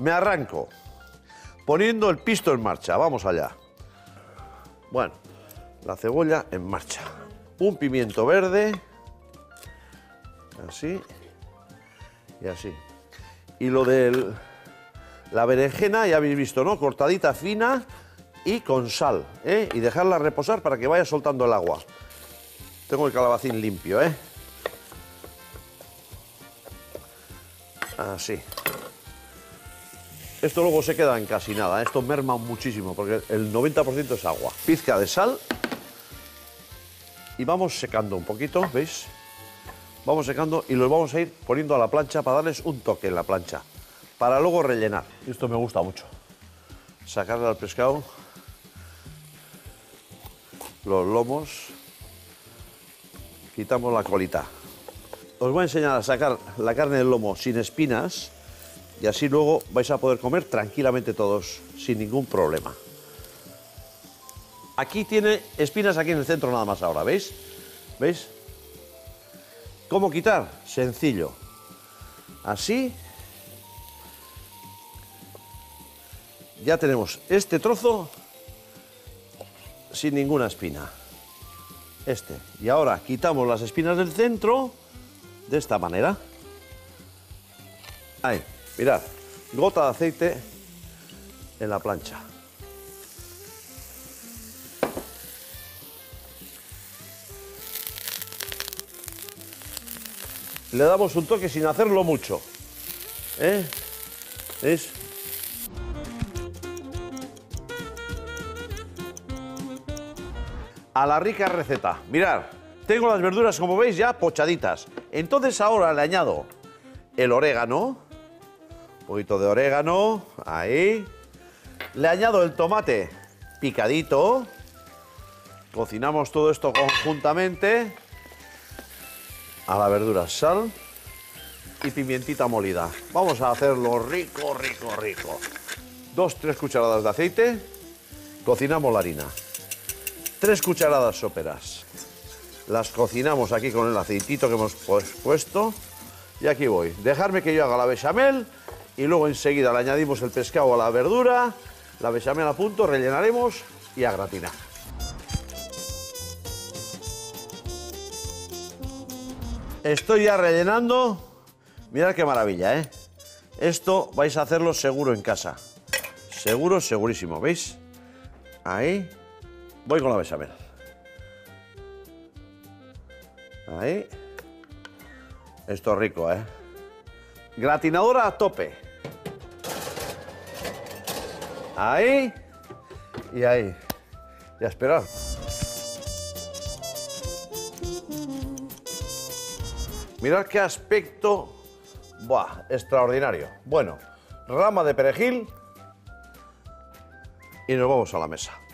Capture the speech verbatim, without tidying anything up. Me arranco, poniendo el pisto en marcha. Vamos allá. Bueno, la cebolla en marcha. Un pimiento verde. Así. Y así. Y lo de la berenjena, ya habéis visto, ¿no? Cortadita fina y con sal, ¿eh? Y dejarla reposar para que vaya soltando el agua. Tengo el calabacín limpio, ¿eh? Así. Esto luego se queda en casi nada. Esto merma muchísimo porque el noventa por ciento es agua. Pizca de sal. Y vamos secando un poquito, ¿veis? Vamos secando y los vamos a ir poniendo a la plancha para darles un toque en la plancha. Para luego rellenar. Esto me gusta mucho. Sacarle al pescado los lomos. Quitamos la colita. Os voy a enseñar a sacar la carne del lomo sin espinas. Y así luego vais a poder comer tranquilamente todos, sin ningún problema. Aquí tiene espinas, aquí en el centro nada más ahora, ¿veis? ¿Veis? ¿Cómo quitar? Sencillo. Así. Ya tenemos este trozo sin ninguna espina. Este. Y ahora quitamos las espinas del centro de esta manera. Ahí. Mirad, gota de aceite en la plancha. Le damos un toque sin hacerlo mucho. ¿Eh? ¿Veis? A la rica receta. Mirad, tengo las verduras, como veis, ya pochaditas. Entonces ahora le añado el orégano. Un poquito de orégano, ahí. Le añado el tomate picadito. Cocinamos todo esto conjuntamente. A la verdura sal y pimientita molida. Vamos a hacerlo rico, rico, rico. Dos, tres cucharadas de aceite. Cocinamos la harina. Tres cucharadas soperas. Las cocinamos aquí con el aceitito que hemos puesto. Y aquí voy. Dejadme que yo haga la bechamel. Y luego enseguida le añadimos el pescado a la verdura, la bechamel a punto, rellenaremos y a gratinar. Estoy ya rellenando. Mirad qué maravilla, ¿eh? Esto vais a hacerlo seguro en casa. Seguro, segurísimo, ¿veis? Ahí. Voy con la bechamel. Ahí. Esto es rico, ¿eh? Gratinadora a tope. Ahí y ahí. Y a esperar. Mirad qué aspecto. Buah, extraordinario. Bueno, rama de perejil y nos vamos a la mesa.